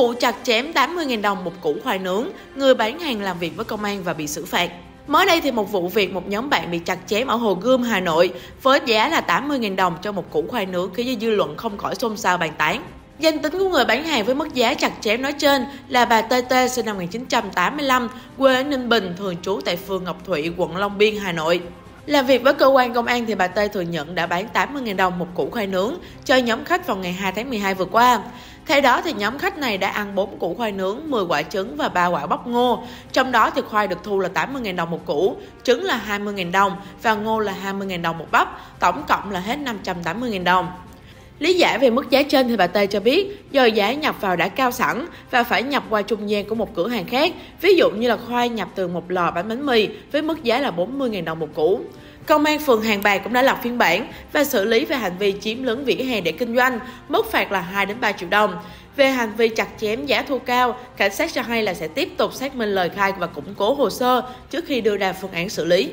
Vụ chặt chém 80.000 đồng một củ khoai nướng, người bán hàng làm việc với công an và bị xử phạt. Mới đây thì một vụ việc một nhóm bạn bị chặt chém ở Hồ Gươm, Hà Nội với giá là 80.000 đồng cho một củ khoai nướng khiến dư luận không khỏi xôn xao bàn tán. Danh tính của người bán hàng với mức giá chặt chém nói trên là bà TT sinh năm 1985, quê ở Ninh Bình, thường trú tại phường Ngọc Thụy, quận Long Biên, Hà Nội. Làm việc với cơ quan công an thì bà T thừa nhận đã bán 80.000 đồng một củ khoai nướng cho nhóm khách vào ngày 2 tháng 12 vừa qua. Theo đó thì nhóm khách này đã ăn 4 củ khoai nướng, 10 quả trứng và 3 quả bắp ngô. Trong đó thì khoai được thu là 80.000 đồng một củ, trứng là 20.000 đồng và ngô là 20.000 đồng một bắp, tổng cộng là hết 580.000 đồng. Lý giải về mức giá trên thì bà T cho biết do giá nhập vào đã cao sẵn và phải nhập qua trung gian của một cửa hàng khác, ví dụ như là khoai nhập từ một lò bán bánh mì với mức giá là 40.000 đồng một củ. Công an phường Hàng Bạc cũng đã lập phiên bản và xử lý về hành vi chiếm lấn vỉa hè để kinh doanh, mức phạt là 2 đến 3 triệu đồng. Về hành vi chặt chém giá thu cao, cảnh sát cho hay là sẽ tiếp tục xác minh lời khai và củng cố hồ sơ trước khi đưa ra phương án xử lý.